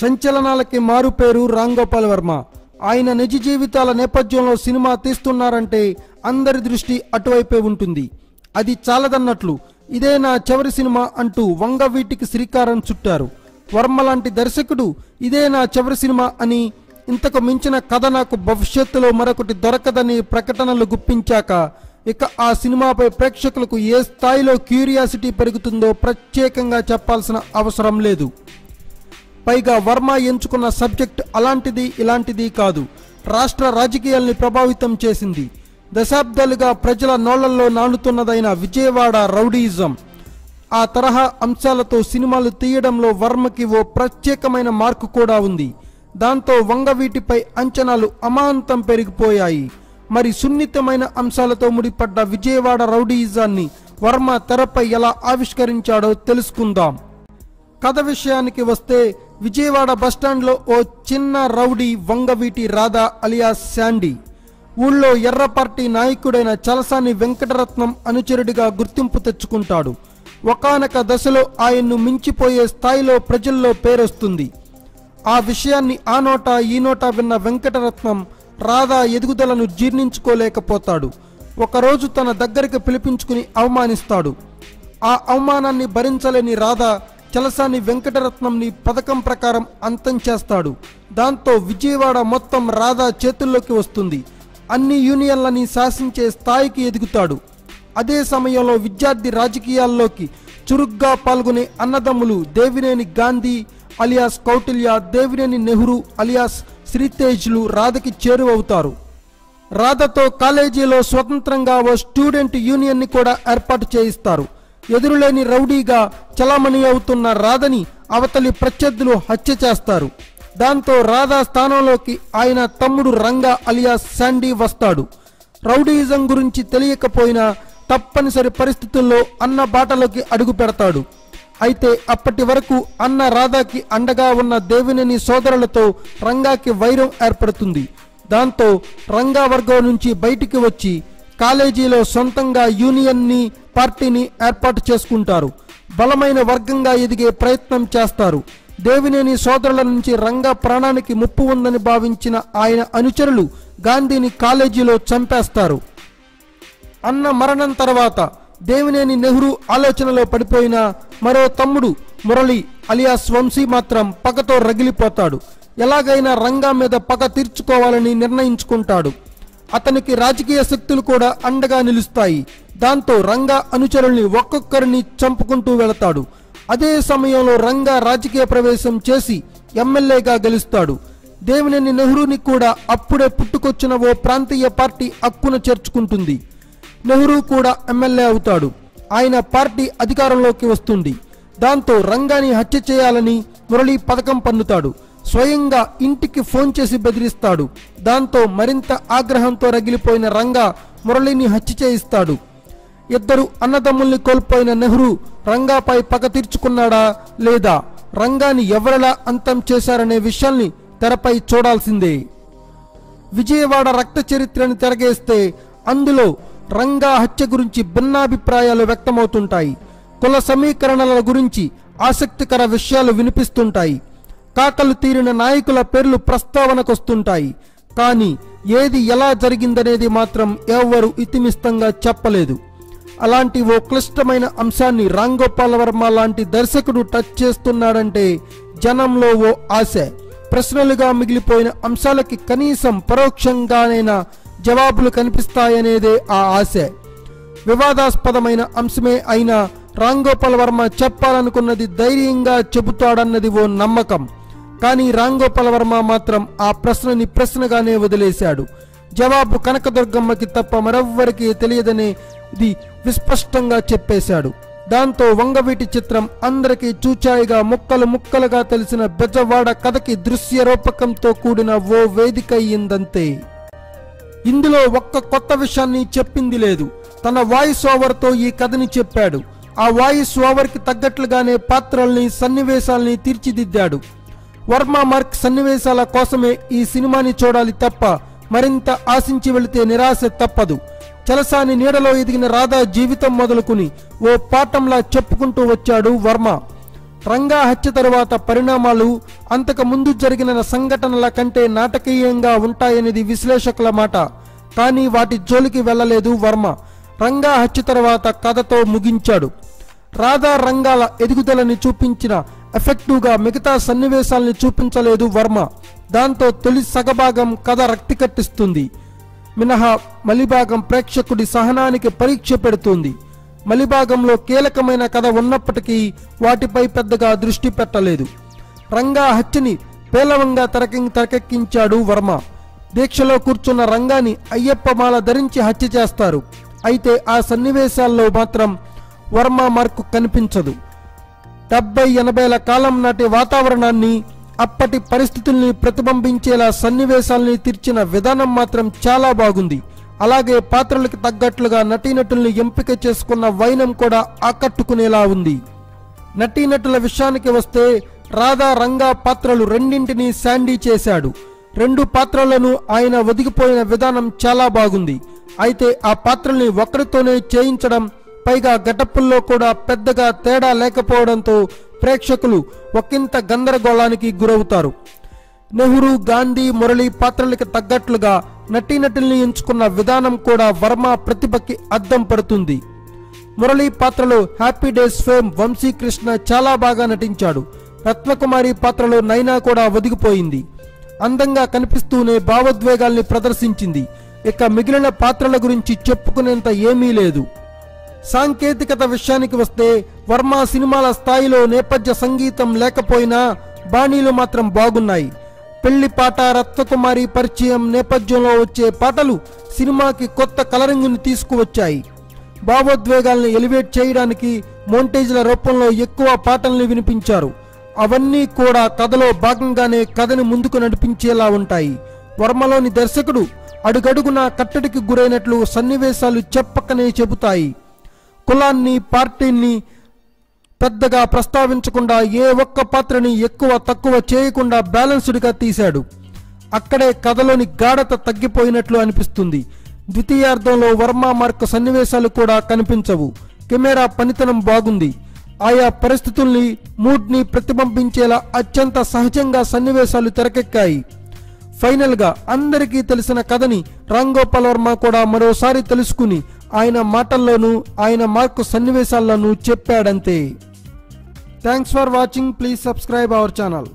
సంచలనాలకి మారుపేరు రాంగోపాల్ వర్మ. ఆయన నిజ జీవితాల నేపథ్యంలో సినిమా తీస్తున్నారంటే అందరి దృష్టి అటువైపే ఉంటుంది. అది చాలదన్నట్లు ఇదే నా చివరి సినిమా అంటూ వంగవీటికి శ్రీకారం చుట్టారు. వర్మ లాంటి దర్శకుడు ఇదే నా చివరి సినిమా అని, ఇంతకు మించిన కథ నాకు భవిష్యత్తులో మరొకటి దొరకదని ప్రకటనలు గుప్పించాక ఇక ఆ సినిమాపై ప్రేక్షకులకు ఏ స్థాయిలో క్యూరియాసిటీ పెరుగుతుందో ప్రత్యేకంగా చెప్పాల్సిన అవసరం లేదు. పైగా వర్మ ఎంచుకున్న సబ్జెక్ట్ అలాంటిది ఇలాంటిది కాదు, రాష్ట్ర రాజకీయాల్ని ప్రభావితం చేసింది. దశాబ్దాలుగా ప్రజల నోళ్లలో నానుతున్నదైన విజయవాడ రౌడీయిజం, ఆ తరహా అంశాలతో సినిమాలు తీయడంలో వర్మకి ఓ ప్రత్యేకమైన మార్కు కూడా ఉంది. దాంతో వంగవీటిపై అంచనాలు అమాంతం పెరిగిపోయాయి. మరి సున్నితమైన అంశాలతో ముడిపడ్డ విజయవాడ రౌడీయిజాన్ని వర్మ తెరపై ఎలా ఆవిష్కరించాడో తెలుసుకుందాం. కథ విషయానికి వస్తే, విజయవాడ బస్టాండ్లో ఓ చిన్న rowdy Vangaveeti Radha alias Sandy, ఊళ్ళో ఎర్ర పార్టీ నాయకుడైన చలసాని వెంకటరత్నం అనుచరుడిగా గుర్తింపు తెచ్చుకుంటాడు. ఒకానొక దశలో ఆయన్ను మించిపోయే స్థాయిలో ప్రజల్లో పేరొస్తుంది. ఆ విషయాన్ని ఆ నోట ఈ నోట విన్న వెంకటరత్నం రాధా ఎదుగుదలను జీర్ణించుకోలేకపోతాడు. ఒకరోజు తన దగ్గరికి పిలిపించుకుని అవమానిస్తాడు. ఆ అవమానాన్ని భరించలేని రాధా చలసాని వెంకటరత్నంని పథకం ప్రకారం అంతం చేస్తాడు. దాంతో విజయవాడ మొత్తం రాధా చేతుల్లోకి వస్తుంది. అన్ని యూనియన్లని శాసించే స్థాయికి ఎదుగుతాడు. అదే సమయంలో విద్యార్థి రాజకీయాల్లోకి చురుగ్గా పాల్గొనే అన్నదమ్ములు దేవినేని గాంధీ అలియాస్ కౌటిల్య, దేవినేని నెహ్రూ అలియాస్ శ్రీతేజ్లు రాధకి చేరువవుతారు. రాధతో కాలేజీలో స్వతంత్రంగా ఓ స్టూడెంట్ యూనియన్ని కూడా ఏర్పాటు చేయిస్తారు. ఎదురులేని రౌడీగా చలామణి అవుతున్న రాధని అవతలి ప్రత్యర్థులు హత్య చేస్తారు. దాంతో రాధా స్థానంలోకి ఆయన తమ్ముడు రంగా అలియాస్ శాండీ వస్తాడు. రౌడీయిజం గురించి తెలియకపోయినా తప్పనిసరి పరిస్థితుల్లో అన్న బాటలోకి అడుగు పెడతాడు. అయితే అప్పటి వరకు అన్న రాధాకి అండగా ఉన్న దేవినేని సోదరులతో రంగాకి వైరం ఏర్పడుతుంది. దాంతో రంగా వర్గం నుంచి బయటికి వచ్చి కాలేజీలో సొంతంగా యూనియన్ని పార్టీని ఏర్పాటు చేసుకుంటారు. బలమైన వర్గంగా ఎదిగే ప్రయత్నం చేస్తారు. దేవినేని సోదరుల నుంచి రంగా ప్రాణానికి ముప్పు ఉందని భావించిన ఆయన అనుచరులు గాంధీని కాలేజీలో చంపేస్తారు. అన్న మరణం తర్వాత దేవినేని నెహ్రూ ఆలోచనలో పడిపోయిన మరో తమ్ముడు మురళి అలియాస్ వంశీ మాత్రం పగతో రగిలిపోతాడు. ఎలాగైనా రంగా మీద పగ తీర్చుకోవాలని నిర్ణయించుకుంటాడు. అతనికి రాజకీయ శక్తులు కూడా అండగా నిలుస్తాయి. దాంతో రంగా అనుచరుల్ని ఒక్కొక్కరిని చంపుకుంటూ వెళతాడు. అదే సమయంలో రంగా రాజకీయ ప్రవేశం చేసి ఎమ్మెల్యేగా గెలుస్తాడు. దేవినేని నెహ్రూని కూడా అప్పుడే పుట్టుకొచ్చిన ఓ ప్రాంతీయ పార్టీ అక్కున చేర్చుకుంటుంది. నెహ్రూ కూడా ఎమ్మెల్యే అవుతాడు. ఆయన పార్టీ అధికారంలోకి వస్తుంది. దాంతో రంగాని హత్య చేయాలని మురళి పథకం పన్నుతాడు. స్వయంగా ఇంటికి ఫోన్ చేసి బెదిరిస్తాడు. దాంతో మరింత ఆగ్రహంతో రగిలిపోయిన రంగా మురళిని హత్య చేయిస్తాడు. ఇద్దరు అన్నదమ్ముల్ని కోల్పోయిన నెహ్రూ రంగాపై పగ తీర్చుకున్నాడా లేదా, రంగాని ఎవరలా అంతం చేశారనే విషయాన్ని తెరపై చూడాల్సిందే. విజయవాడ రక్త చరిత్రని తిరగేస్తే అందులో రంగా హత్య గురించి భిన్నాభిప్రాయాలు వ్యక్తమవుతుంటాయి. కుల సమీకరణల గురించి ఆసక్తికర విషయాలు వినిపిస్తుంటాయి. కాకలు తీరిన నాయకుల పేర్లు ప్రస్తావనకొస్తుంటాయి. కానీ ఏది ఎలా జరిగిందనేది మాత్రం ఎవ్వరూ ఇతిమిస్తంగా చెప్పలేదు. అలాంటి ఓ క్లిష్టమైన అంశాన్ని రాంగోపాల్ వర్మ లాంటి దర్శకుడు టచ్ చేస్తున్నాడంటే జనంలో ఓ ఆశ. ప్రశ్నలుగా మిగిలిపోయిన అంశాలకి కనీసం పరోక్షంగానైనా జవాబులు కనిపిస్తాయనేదే ఆ ఆశ. వివాదాస్పదమైన అంశమే అయినా రాంగోపాల్ వర్మ చెప్పాలనుకున్నది ధైర్యంగా చెబుతాడన్నది ఓ నమ్మకం. కానీ రాంగోపాల్ వర్మ మాత్రం ఆ ప్రశ్నని ప్రశ్నగానే వదిలేశాడు. జవాబు కనకదుర్గమ్మకి తప్ప మరెవ్వరికీ తెలియదనే ఇది విస్పష్టంగా చెప్పేశాడు. దాంతో వంగవీటి చిత్రం అందరికీ చూచాయిగా ముక్కలు ముక్కలుగా తెలిసిన బెజవాడ కథకి దృశ్య రూపకంతో కూడిన ఓ వేదిక అయ్యిందంతే. ఇందులో ఒక్క కొత్త విషయాన్ని చెప్పింది లేదు. తన వాయిస్ ఓవర్తో ఈ కథని చెప్పాడు. ఆ వాయిస్ ఓవర్కి తగ్గట్లుగానే పాత్రల్ని సన్నివేశాల్ని తీర్చిదిద్దాడు. వర్మ మార్క్ సన్నివేశాల కోసమే ఈ సినిమాని చూడాలి తప్ప మరింత ఆశించి వెళితే నిరాశ తప్పదు. చలసాని నీడలో ఎదిగిన రాధా జీవితం మొదలుకుని ఓ పాఠంలా చెప్పుకుంటూ వచ్చాడు వర్మ. రంగా హత్య తరువాత పరిణామాలు అంతకముందు జరిగిన సంఘటనల కంటే నాటకీయంగా ఉంటాయనేది విశ్లేషకుల మాట. కానీ వాటి జోలికి వెళ్ళలేదు వర్మ. రంగా హత్య తరువాత కథతో ముగించాడు. రాధా రంగాల ఎదుగుదలని చూపించిన ఎఫెక్టివ్‌గా మిగతా సన్నివేశాలను చూపించలేదు వర్మ. దాంతో తొలి సగభాగం కథ రక్తి కట్టిస్తుంది మినహా మలిభాగం ప్రేక్షకుడి సహనానికి పరీక్ష పెడుతుంది. మలిభాగంలో కీలకమైన కథ ఉన్నప్పటికీ వాటిపై పెద్దగా దృష్టి పెట్టలేదు. రంగా హత్యని పేలవంగా తెరకెక్కించాడు వర్మ. దీక్షలో కూర్చున్న రంగాని అయ్యప్పమాల ధరించి హత్య చేస్తారు. అయితే ఆ సన్నివేశాల్లో మాత్రం వర్మ మార్కు కనిపించదు. 70-80ల కాలం నాటి వాతావరణాన్ని, అప్పటి పరిస్థితుల్ని ప్రతిబింబించేలా సన్నివేశాలని తీర్చిన విధానం మాత్రం చాలా బాగుంది. అలాగే పాత్రలకు తగ్గట్లుగా నటీనటుల్ని ఎంపిక చేసుకున్న వైనం కూడా ఆకట్టుకునేలా ఉంది. నటీనటుల విషయానికి వస్తే రాధా రంగా పాత్రలు రెండింటినీ శాండీ చేశాడు. రెండు పాత్రలను ఆయన ఒదిగిపోయిన విధానం చాలా బాగుంది. అయితే ఆ పాత్రల్ని ఒకరితోనే చేయించడం, పైగా గెటప్పుల్లో కూడా పెద్దగా తేడా లేకపోవడంతో ప్రేక్షకులు ఒకంత గందరగోళానికి గురవుతారు. నెహ్రూ, గాంధీ, మురళి పాత్రలకు తగ్గట్లుగా నటీనటుల్ని ఎంచుకున్న విధానం కూడా వర్మ ప్రతిభకి అద్దం పడుతుంది. మురళి పాత్రలో హ్యాపీ డేస్ ఫేమ్ వంశీకృష్ణ చాలా బాగా నటించాడు. రత్నకుమారి పాత్రలో నైనా కూడా ఒదిగిపోయింది. అందంగా కనిపిస్తూనే భావోద్వేగాల్ని ప్రదర్శించింది. ఇక మిగిలిన పాత్రల గురించి చెప్పుకునేంత ఏమీ లేదు. సాంకేతికత విషయానికి వస్తే వర్మ సినిమాల స్థాయిలో నేపథ్య సంగీతం లేకపోయినా బాణీలు మాత్రం బాగున్నాయి. పెళ్లి పాట, రత్నకుమారి పరిచయం నేపథ్యంలో వచ్చే పాటలు సినిమాకి కొత్త కలరింగ్ని తీసుకువచ్చాయి. భావోద్వేగాల్ని ఎలివేట్ చేయడానికి మోంటేజ్ల రూపంలో ఎక్కువ పాటల్ని వినిపించారు. అవన్నీ కూడా కథలో భాగంగానే కథని ముందుకు నడిపించేలా ఉంటాయి. వర్మలోని దర్శకుడు అడుగడుగునా కట్టడికి గురైనట్లు సన్నివేశాలు చెప్పకనే చెబుతాయి. కులాన్ని, పార్టీని పెద్దగా ప్రస్తావించకుండా ఏ ఒక్క పాత్రని ఎక్కువ తక్కువ చేయకుండా బ్యాలెన్స్డ్గా తీశాడు. అక్కడే కథలోని గాఢత తగ్గిపోయినట్లు అనిపిస్తుంది. ద్వితీయార్థంలో వర్మ మార్కు సన్నివేశాలు కూడా కనిపించవు. కెమెరా పనితనం బాగుంది. ఆయా పరిస్థితుల్ని, మూడ్ని ప్రతిబింబించేలా అత్యంత సహజంగా సన్నివేశాలు తెరకెక్కాయి. ఫైనల్గా అందరికీ తెలిసిన కథని రాంగోపాల్ వర్మ కూడా మరోసారి తెలుసుకుని ఆయన మాటల్లోనూ ఆయన మార్కు సన్నివేశాల్లోనూ చెప్పాడంతే. Thanks for watching. Please subscribe our channel.